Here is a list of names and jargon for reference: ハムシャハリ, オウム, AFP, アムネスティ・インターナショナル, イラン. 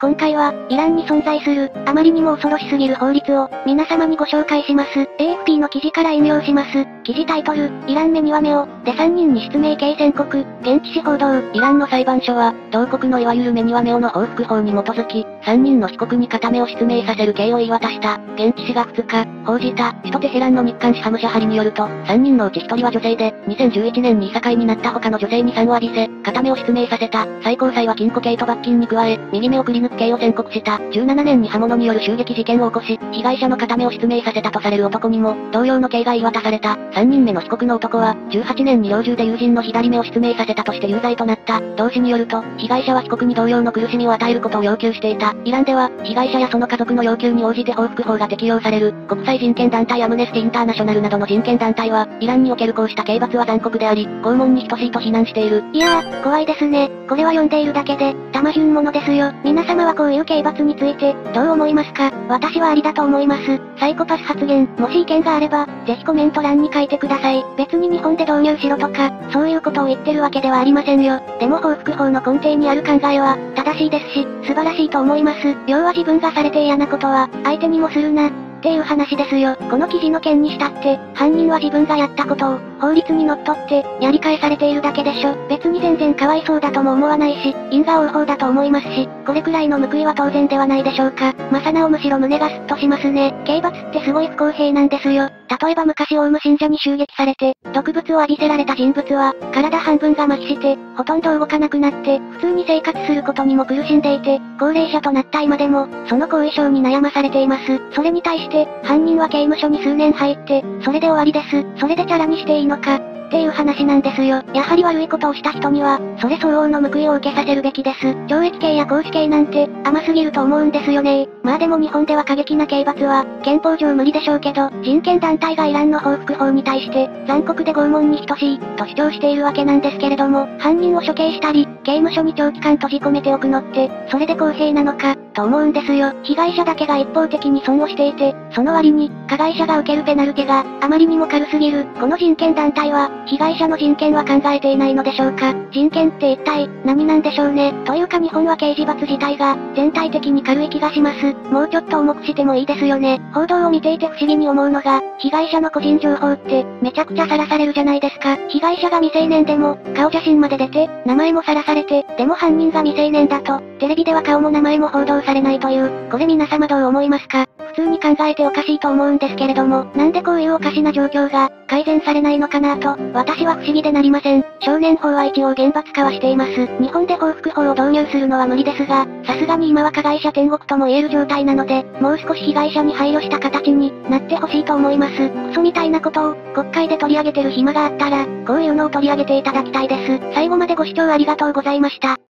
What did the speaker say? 今回は、イランに存在する、あまりにも恐ろしすぎる法律を、皆様にご紹介します。AFP の記事から引用します。記事タイトル、イランめには目を、で3人に失明刑宣告、現地史報道。イランの裁判所は、同国のいわゆるめには目をの報復法に基づき、3人の被告に片目を失明させる刑を言い渡した。現地史が2日、報じた、首都テヘランの日刊紙ハムシャハリによると、3人のうち1人は女性で、2011年にいさかいになった他の女性に3を浴びせ、片目を失明させた。最高裁は禁錮刑と罰金に加え、右目をくり抜く刑を宣告した。17年に刃物による襲撃事件を起こし、被害者の片目を失明させたとされる男にも、同様の刑が言い渡された。3人目の被告の男は、18年に猟銃で友人の左目を失明させたとして有罪となった。同紙によると、被害者は被告に同様の苦しみを与えることを要求していた。イランでは、被害者やその家族の要求に応じて報復法が適用される。国際人権団体アムネスティ・インターナショナルなどの人権団体は、イランにおけるこうした刑罰は残酷であり、拷問に等しいと非難している。いやー、怖いですね。これは読んでいるだけで、たまひゅんものですよ。皆様はこういう刑罰について、どう思いますか？私はありだと思います。サイコパス発言、もし意見があれば、ぜひコメント欄に書いてください。別に日本で導入しろとか、そういうことを言ってるわけではありませんよ。でも報復法の根底にある考えは、正しいですし、素晴らしいと思います。要は自分がされて嫌なことは、相手にもするな。っていう話ですよ。この記事の件にしたって、犯人は自分がやったことを、法律にのっとって、やり返されているだけでしょ。別に全然かわいそうだとも思わないし、因果応報だと思いますし、これくらいの報いは当然ではないでしょうか。まさなおむしろ胸がスッとしますね。刑罰ってすごい不公平なんですよ。例えば昔オウム信者に襲撃されて、毒物を浴びせられた人物は、体半分が麻痺して、ほとんど動かなくなって、普通に生活することにも苦しんでいて、高齢者となった今でも、その後遺症に悩まされています。それに対して、犯人は刑務所に数年入って、それで終わりです。それでチャラにしていいのか。っていう話なんですよ。やはり悪いことをした人には、それ相応の報いを受けさせるべきです。懲役刑や絞首刑なんて、甘すぎると思うんですよね。まあでも日本では過激な刑罰は、憲法上無理でしょうけど、人権団体がイランの報復法に対して、残酷で拷問に等しい、と主張しているわけなんですけれども、犯人を処刑したり、刑務所に長期間閉じ込めておくのって、それで公平なのか、と思うんですよ。被害者だけが一方的に損をしていて、その割に、加害者が受けるペナルティが、あまりにも軽すぎる。この人権団体は、被害者の人権は考えていないのでしょうか。人権って一体、何なんでしょうね。というか日本は刑事罰自体が、全体的に軽い気がします。もうちょっと重くしてもいいですよね。報道を見ていて不思議に思うのが、被害者の個人情報って、めちゃくちゃ晒されるじゃないですか。被害者が未成年でも、顔写真まで出て、名前も晒されて、でも犯人が未成年だと、テレビでは顔も名前も報道されないという、これ皆様どう思いますか？普通に考えておかしいと思うんですけれども、なんでこういうおかしな状況が改善されないのかなと、私は不思議でなりません。少年法は一応厳罰化はしています。日本で報復法を導入するのは無理ですが、さすがに今は加害者天国とも言える状態なので、もう少し被害者に配慮した形になってほしいと思います。クソみたいなことを国会で取り上げてる暇があったら、こういうのを取り上げていただきたいです。最後までご視聴ありがとうございました。